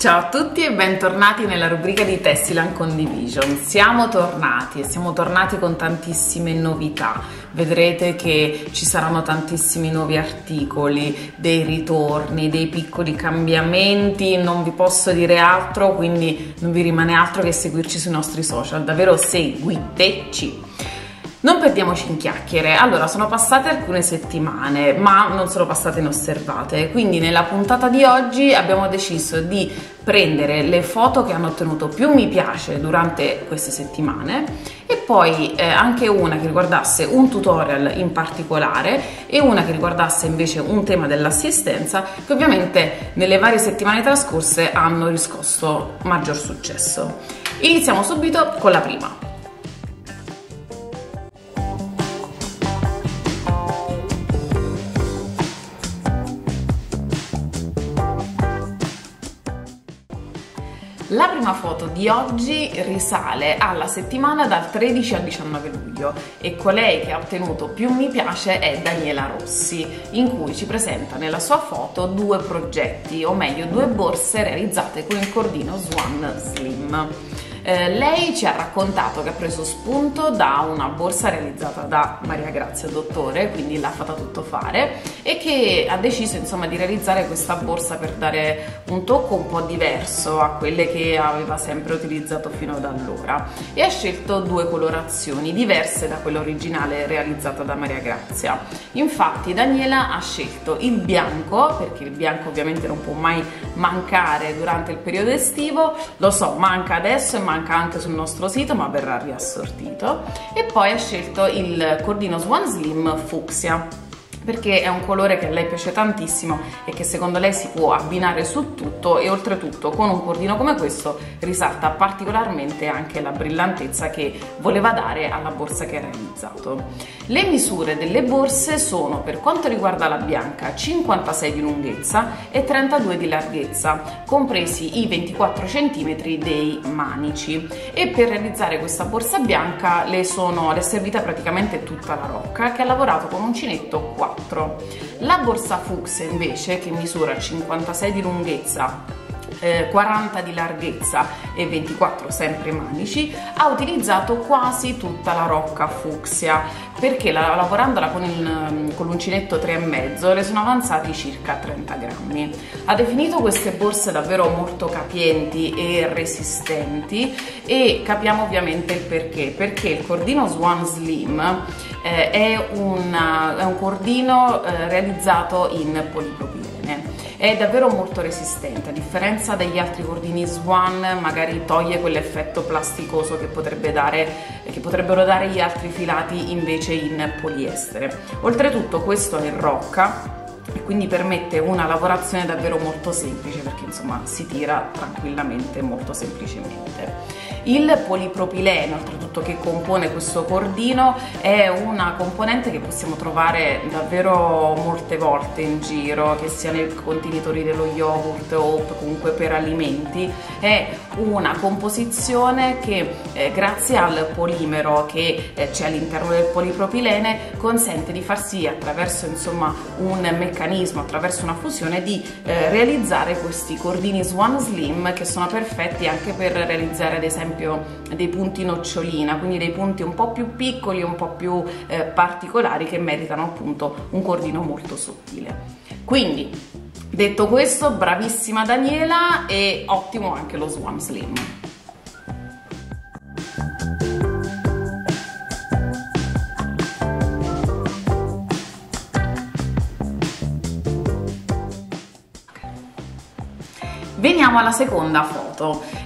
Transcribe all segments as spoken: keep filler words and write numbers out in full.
Ciao a tutti e bentornati nella rubrica di Tessiland Condivision. Siamo tornati e siamo tornati con tantissime novità. Vedrete che ci saranno tantissimi nuovi articoli, dei ritorni, dei piccoli cambiamenti. Non vi posso dire altro, quindi non vi rimane altro che seguirci sui nostri social. Davvero seguiteci! Non perdiamoci in chiacchiere. Allora, sono passate alcune settimane, ma non sono passate inosservate, quindi nella puntata di oggi abbiamo deciso di prendere le foto che hanno ottenuto più mi piace durante queste settimane e poi eh, anche una che riguardasse un tutorial in particolare e una che riguardasse invece un tema dell'assistenza, che ovviamente nelle varie settimane trascorse hanno riscosso maggior successo. Iniziamo subito con la prima. La prima foto di oggi risale alla settimana dal tredici al diciannove luglio e colei che ha ottenuto più mi piace è Daniela Rossi, in cui ci presenta nella sua foto due progetti, o meglio due borse realizzate con il cordino Swan Slim. Eh, lei ci ha raccontato che ha preso spunto da una borsa realizzata da Maria Grazia Dottore, quindi la Fata Tutto Fare, e che ha deciso insomma di realizzare questa borsa per dare un tocco un po' diverso a quelle che aveva sempre utilizzato fino ad allora, e ha scelto due colorazioni diverse da quella originale realizzata da Maria Grazia. Infatti Daniela ha scelto il bianco, perché il bianco ovviamente non può mai mancare durante il periodo estivo, lo so, manca adesso e manca anche sul nostro sito, ma verrà riassortito, e poi ha scelto il cordino Swan Slim fucsia, perché è un colore che a lei piace tantissimo e che secondo lei si può abbinare su tutto, e oltretutto con un cordino come questo risalta particolarmente anche la brillantezza che voleva dare alla borsa che ha realizzato. Le misure delle borse sono, per quanto riguarda la bianca, cinquantasei di lunghezza e trentadue di larghezza, compresi i ventiquattro centimetri dei manici, e per realizzare questa borsa bianca le, sono, le è servita praticamente tutta la Rocca, che ha lavorato con uncinetto quattro. La borsa fucsia invece, che misura cinquantasei di lunghezza, eh, quaranta di larghezza e ventiquattro sempre manici, ha utilizzato quasi tutta la Rocca fucsia, perché la, lavorandola con l'uncinetto tre e mezzo le sono avanzati circa trenta grammi. Ha definito queste borse davvero molto capienti e resistenti, e capiamo ovviamente il perché, perché il cordino Swan Slim Eh, è, una, è un cordino eh, realizzato in polipropilene. È davvero molto resistente, a differenza degli altri cordini Swan, magari toglie quell'effetto plasticoso che, potrebbe dare, che potrebbero dare gli altri filati invece in poliestere. Oltretutto questo è in Rocca, e quindi permette una lavorazione davvero molto semplice, perché insomma si tira tranquillamente, molto semplicemente. Il polipropilene, oltretutto, che compone questo cordino è una componente che possiamo trovare davvero molte volte in giro, che sia nei contenitori dello yogurt o comunque per alimenti. È una composizione che eh, grazie al polimero che eh, c'è all'interno del polipropilene consente di far sì, attraverso insomma un meccanismo, attraverso una fusione, di eh, realizzare questi cordini Swan Slim, che sono perfetti anche per realizzare ad esempio dei punti nocciolina, quindi dei punti un po' più piccoli, un po' più eh, particolari, che meritano appunto un cordino molto sottile. Quindi, detto questo, bravissima Daniela, e ottimo anche lo Swan Slim. Veniamo alla seconda foto.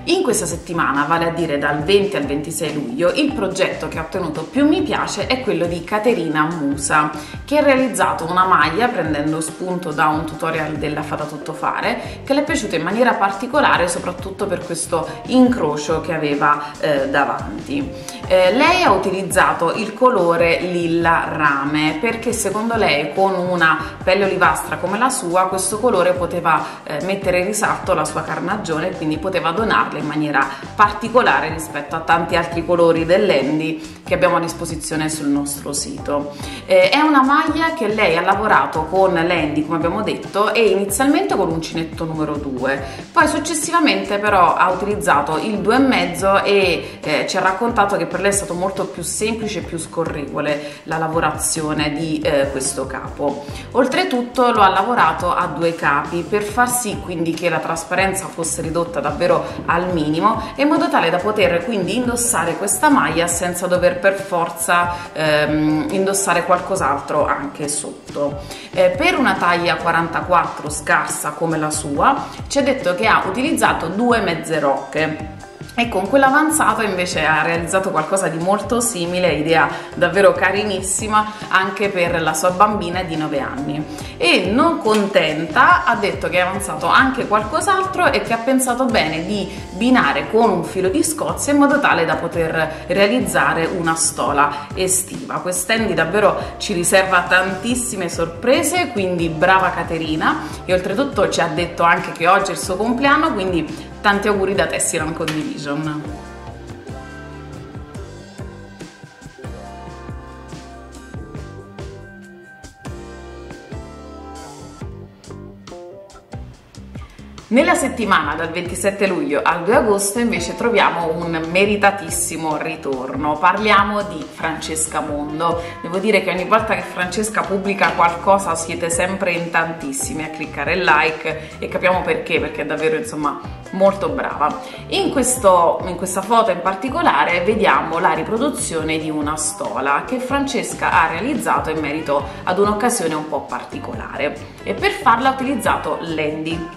In questa settimana, vale a dire dal venti al ventisei luglio, il progetto che ha ottenuto più mi piace è quello di Caterina Musa, che ha realizzato una maglia prendendo spunto da un tutorial della Fata Tutto Fare, che le è piaciuta in maniera particolare soprattutto per questo incrocio che aveva eh, davanti. Eh, lei ha utilizzato il colore lilla rame, perché secondo lei con una pelle olivastra come la sua questo colore poteva eh, mettere in risalto la sua sua carnagione, quindi poteva donarla in maniera particolare rispetto a tanti altri colori dell'Handy che abbiamo a disposizione sul nostro sito. Eh, è una maglia che lei ha lavorato con l'Handy, come abbiamo detto, e inizialmente con l'uncinetto numero due, poi successivamente però ha utilizzato il due e mezzo e eh, ci ha raccontato che per lei è stato molto più semplice e più scorrevole la lavorazione di eh, questo capo. Oltretutto lo ha lavorato a due capi per far sì quindi che la trasparenza fosse ridotta davvero al minimo, in modo tale da poter quindi indossare questa maglia senza dover per forza ehm, indossare qualcos'altro anche sotto. Eh, per una taglia quarantaquattro scarsa come la sua, ci ha detto che ha utilizzato due mezze rocche e con quell'avanzato invece ha realizzato qualcosa di molto simile, idea davvero carinissima anche per la sua bambina di nove anni. E non contenta ha detto che ha avanzato anche qualcos'altro e che ha pensato bene di binare con un filo di scozia in modo tale da poter realizzare una stola estiva. Quest'Handy davvero ci riserva tantissime sorprese, quindi brava Caterina, e oltretutto ci ha detto anche che oggi è il suo compleanno, quindi tanti auguri da Tessiland Condivision. Nella settimana dal ventisette luglio al due agosto invece troviamo un meritatissimo ritorno. Parliamo di Francesca Mondo. Devo dire che ogni volta che Francesca pubblica qualcosa siete sempre in tantissimi a cliccare like, e capiamo perché, perché è davvero, insomma, molto brava. In, questo, in questa foto in particolare vediamo la riproduzione di una stola che Francesca ha realizzato in merito ad un'occasione un po' particolare, e per farla ha utilizzato l'Handy.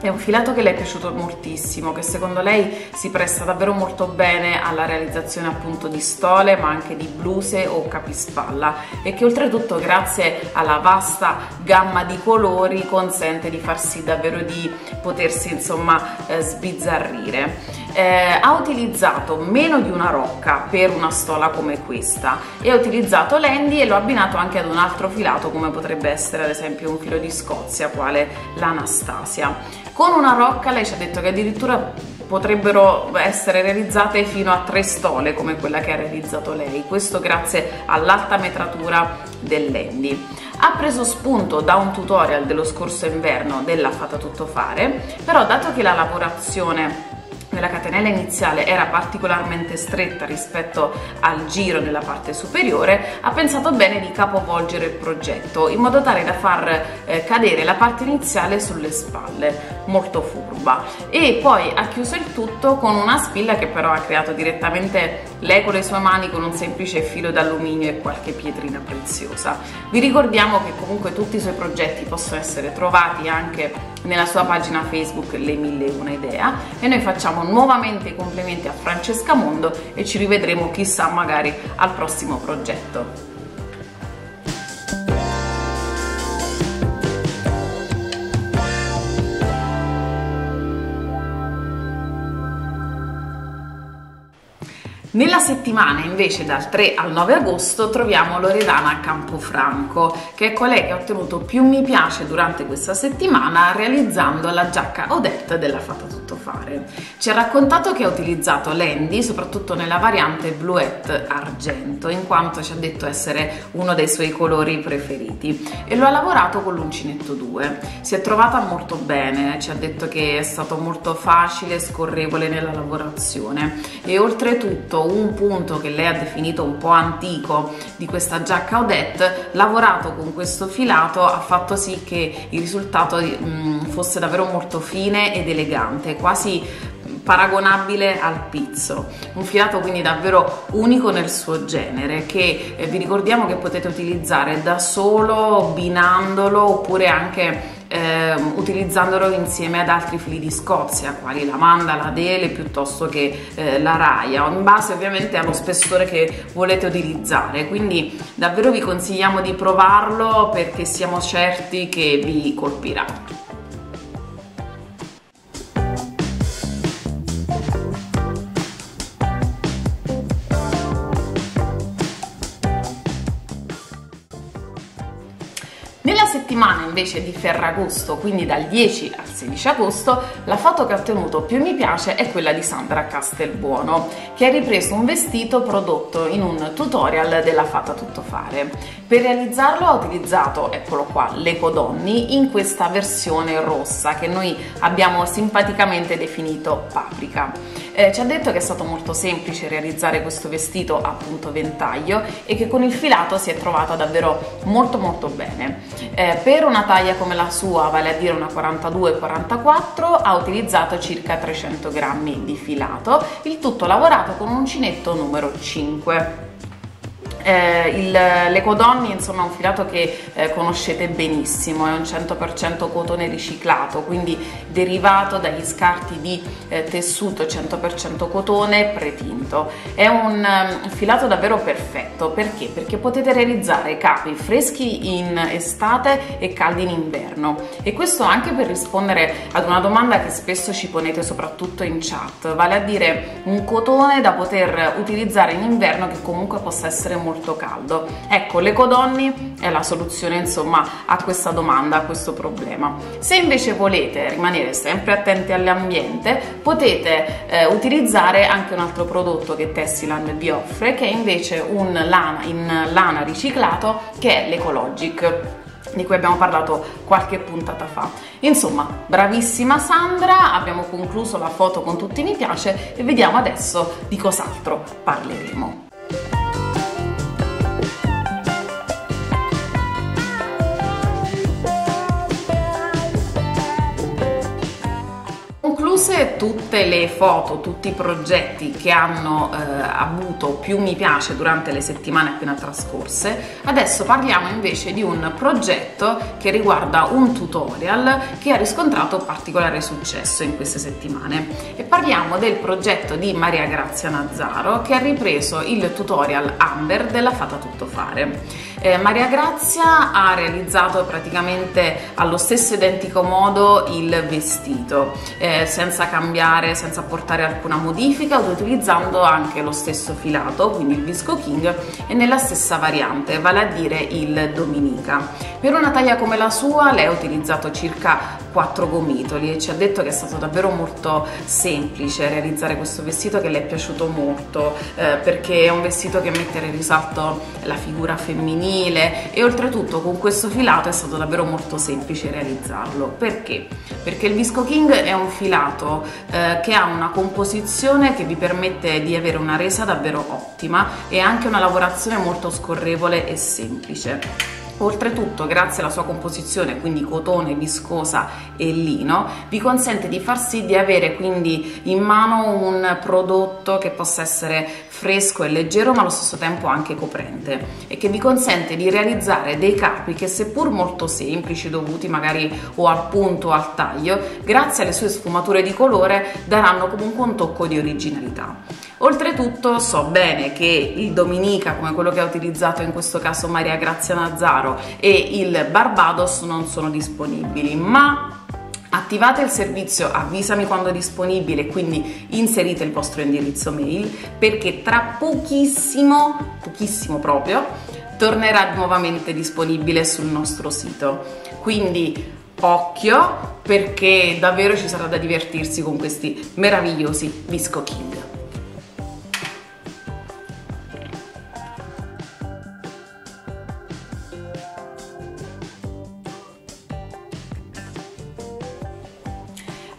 È un filato che le è piaciuto moltissimo, che secondo lei si presta davvero molto bene alla realizzazione appunto di stole, ma anche di bluse o capispalla, e che oltretutto grazie alla vasta gamma di colori consente di far sì davvero di potersi, insomma, eh, sbizzarrire. Eh, ha utilizzato meno di una rocca per una stola come questa e ha utilizzato l'Handy e lo ha abbinato anche ad un altro filato, come potrebbe essere ad esempio un filo di scozia quale l'Anastasia. Con una rocca lei ci ha detto che addirittura potrebbero essere realizzate fino a tre stole come quella che ha realizzato lei, questo grazie all'alta metratura dell'Handy. Ha preso spunto da un tutorial dello scorso inverno della Fata Tutto Fare, però dato che la lavorazione la catenella iniziale era particolarmente stretta rispetto al giro della parte superiore, ha pensato bene di capovolgere il progetto in modo tale da far eh, cadere la parte iniziale sulle spalle, molto furba, e poi ha chiuso il tutto con una spilla che però ha creato direttamente lei con le sue mani, con un semplice filo d'alluminio e qualche pietrina preziosa. Vi ricordiamo che comunque tutti i suoi progetti possono essere trovati anche nella sua pagina Facebook Le Mille Una Idea, e noi facciamo nuovamente i complimenti a Francesca Mondo e ci rivedremo chissà magari al prossimo progetto. Nella settimana invece dal tre al nove agosto troviamo Loredana Campofranco, che è colei che ha ottenuto più mi piace durante questa settimana realizzando la giacca Odette della Fata Tutto Fare. Ci ha raccontato che ha utilizzato l'Handy soprattutto nella variante bluette argento, in quanto ci ha detto essere uno dei suoi colori preferiti, e lo ha lavorato con l'uncinetto due. Si è trovata molto bene, ci ha detto che è stato molto facile e scorrevole nella lavorazione, e oltretutto un punto che lei ha definito un po' antico di questa giacca Odette, lavorato con questo filato, ha fatto sì che il risultato fosse davvero molto fine ed elegante, quasi paragonabile al pizzo, un filato quindi davvero unico nel suo genere, che vi ricordiamo che potete utilizzare da solo, binandolo, oppure anche Ehm, utilizzandolo insieme ad altri fili di scozia quali la mandala, la dele piuttosto che eh, la raia, in base ovviamente allo spessore che volete utilizzare. Quindi davvero vi consigliamo di provarlo perché siamo certi che vi colpirà. settimana invece di Ferragosto, quindi dal dieci al sedici agosto, la foto che ha ottenuto più mi piace è quella di Sandra Castelbuono, che ha ripreso un vestito prodotto in un tutorial della Fata Tutto Fare. Per realizzarlo ha utilizzato, eccolo qua, l'EcoDonny in questa versione rossa che noi abbiamo simpaticamente definito paprika. Eh, ci ha detto che è stato molto semplice realizzare questo vestito a punto ventaglio e che con il filato si è trovata davvero molto molto bene. Eh, per una taglia come la sua, vale a dire una quarantadue quarantaquattro, ha utilizzato circa trecento grammi di filato, il tutto lavorato con un uncinetto numero cinque. Eh, L'EcoDonny insomma è un filato che eh, conoscete benissimo, è un cento per cento cotone riciclato, quindi derivato dagli scarti di eh, tessuto cento per cento cotone pretinto. È un um, filato davvero perfetto, perché? Perché potete realizzare capi freschi in estate e caldi in inverno, e questo anche per rispondere ad una domanda che spesso ci ponete soprattutto in chat, vale a dire un cotone da poter utilizzare in inverno che comunque possa essere molto caldo. Ecco, l'EcoDonny è la soluzione insomma a questa domanda, a questo problema. Se invece volete rimanere sempre attenti all'ambiente, potete eh, utilizzare anche un altro prodotto che Tessiland vi offre, che è invece un lana, in lana riciclato, che è l'Ecologic, di cui abbiamo parlato qualche puntata fa. Insomma, bravissima Sandra, abbiamo concluso la foto con tutti i mi piace e vediamo adesso di cos'altro parleremo. Tutte le foto, tutti i progetti che hanno eh, avuto più mi piace durante le settimane appena trascorse, adesso parliamo invece di un progetto che riguarda un tutorial che ha riscontrato particolare successo in queste settimane, e parliamo del progetto di Maria Grazia Nazzaro, che ha ripreso il tutorial Amber della Fata Tutto Fare. eh, Maria Grazia ha realizzato praticamente allo stesso identico modo il vestito, eh, senza cambiare, senza apportare alcuna modifica, utilizzando anche lo stesso filato, quindi il Visco King, e nella stessa variante, vale a dire il Dominica. Per una taglia come la sua lei ha utilizzato circa quattro gomitoli e ci ha detto che è stato davvero molto semplice realizzare questo vestito, che le è piaciuto molto, eh, perché è un vestito che mette in risalto la figura femminile, e oltretutto con questo filato è stato davvero molto semplice realizzarlo. Perché? Perché il Visco King è un filato che ha una composizione che vi permette di avere una resa davvero ottima e anche una lavorazione molto scorrevole e semplice. Oltretutto, grazie alla sua composizione, quindi cotone, viscosa e lino, vi consente di far sì di avere quindi in mano un prodotto che possa essere fresco e leggero, ma allo stesso tempo anche coprente, e che vi consente di realizzare dei capi che, seppur molto semplici, dovuti magari o al punto o al taglio, grazie alle sue sfumature di colore daranno comunque un tocco di originalità. Oltretutto so bene che il Dominica, come quello che ha utilizzato in questo caso Maria Grazia Nazzaro, e il Barbados non sono disponibili, ma attivate il servizio avvisami quando è disponibile, quindi inserite il vostro indirizzo mail, perché tra pochissimo, pochissimo proprio, tornerà nuovamente disponibile sul nostro sito. Quindi occhio, perché davvero ci sarà da divertirsi con questi meravigliosi Visco King.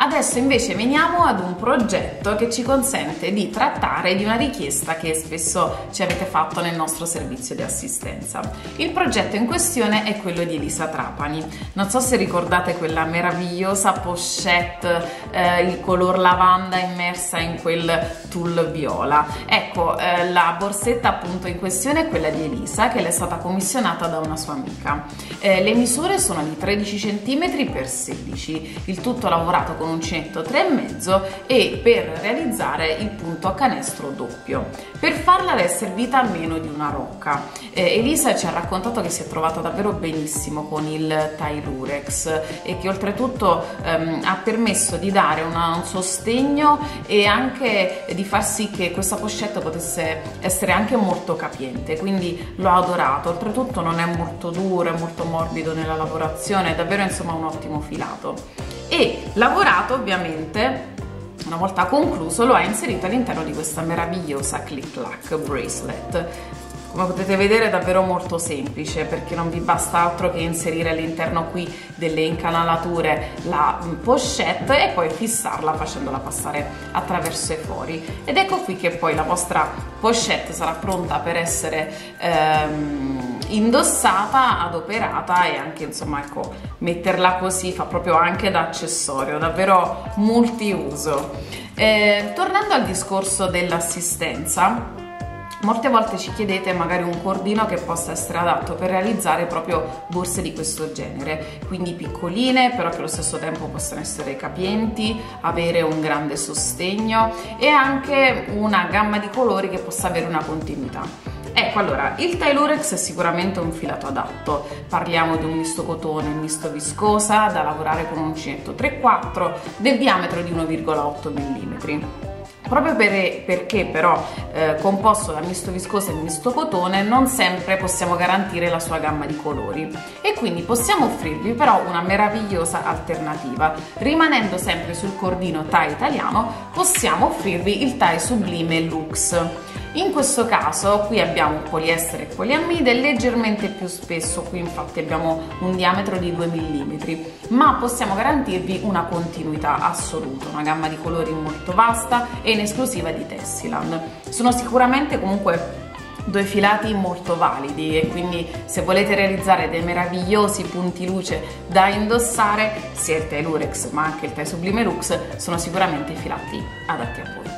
Adesso invece veniamo ad un progetto che ci consente di trattare di una richiesta che spesso ci avete fatto nel nostro servizio di assistenza. Il progetto in questione è quello di Elisa Trapani. Non so se ricordate quella meravigliosa pochette, eh, il color lavanda immersa in quel tulle viola. Ecco, eh, la borsetta appunto in questione è quella di Elisa, che le è stata commissionata da una sua amica. Eh, le misure sono di tredici centimetri per sedici, il tutto lavorato con uncinetto tre e mezzo, e per realizzare il punto a canestro doppio. Per farla le è servita meno di una rocca. eh, Elisa ci ha raccontato che si è trovata davvero benissimo con il Thai Lurex e che oltretutto ehm, ha permesso di dare una, un sostegno e anche di far sì che questa pochette potesse essere anche molto capiente, quindi l'ho adorato. Oltretutto non è molto duro, è molto morbido nella lavorazione, è davvero insomma un ottimo filato. E lavorato ovviamente, una volta concluso, lo ha inserito all'interno di questa meravigliosa click clack bracelet. Come potete vedere è davvero molto semplice, perché non vi basta altro che inserire all'interno qui delle incanalature la pochette e poi fissarla facendola passare attraverso i fori, ed ecco qui che poi la vostra pochette sarà pronta per essere ehm, indossata, adoperata, e anche insomma ecco, metterla così fa proprio anche da accessorio, davvero multiuso. Eh, tornando al discorso dell'assistenza, molte volte ci chiedete magari un cordino che possa essere adatto per realizzare proprio borse di questo genere, quindi piccoline però che allo stesso tempo possono essere capienti, avere un grande sostegno e anche una gamma di colori che possa avere una continuità. Ecco, allora, il Thai Lurex è sicuramente un filato adatto, parliamo di un misto cotone, misto viscosa, da lavorare con un uncinetto tre quarti del diametro di uno virgola otto millimetri. Proprio per, perché però eh, composto da misto viscosa e misto cotone non sempre possiamo garantire la sua gamma di colori, e quindi possiamo offrirvi però una meravigliosa alternativa. Rimanendo sempre sul cordino Thai italiano, possiamo offrirvi il Thai Sublime Lux. In questo caso qui abbiamo poliestere e poliammide leggermente più spesso, qui infatti abbiamo un diametro di due millimetri, ma possiamo garantirvi una continuità assoluta, una gamma di colori molto vasta e in esclusiva di Tessiland. Sono sicuramente comunque due filati molto validi, e quindi se volete realizzare dei meravigliosi punti luce da indossare, sia il Thai Lurex ma anche il Thai Sublime Lux sono sicuramente filati adatti a voi.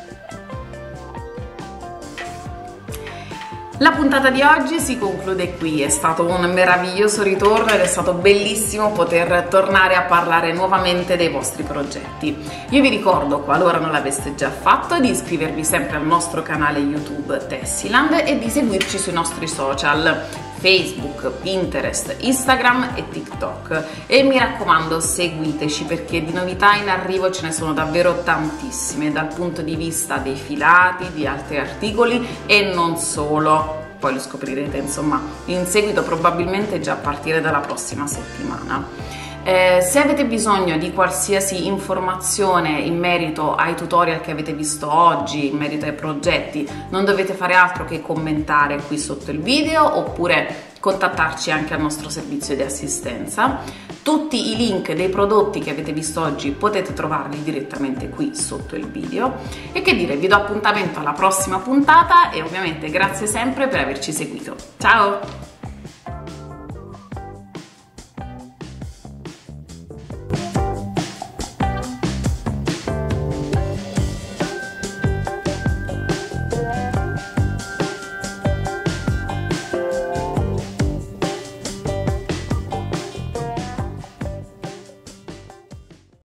La puntata di oggi si conclude qui, è stato un meraviglioso ritorno ed è stato bellissimo poter tornare a parlare nuovamente dei vostri progetti. Io vi ricordo, qualora non l'aveste già fatto, di iscrivervi sempre al nostro canale YouTube Tessiland e di seguirci sui nostri social Facebook, Pinterest, Instagram e TikTok. E mi raccomando, seguiteci, perché di novità in arrivo ce ne sono davvero tantissime dal punto di vista dei filati, di altri articoli e non solo. Poi lo scoprirete insomma in seguito, probabilmente già a partire dalla prossima settimana. Eh, se avete bisogno di qualsiasi informazione in merito ai tutorial che avete visto oggi, in merito ai progetti, non dovete fare altro che commentare qui sotto il video oppure contattarci anche al nostro servizio di assistenza. Tutti i link dei prodotti che avete visto oggi potete trovarli direttamente qui sotto il video. E che dire, vi do appuntamento alla prossima puntata e ovviamente grazie sempre per averci seguito. Ciao!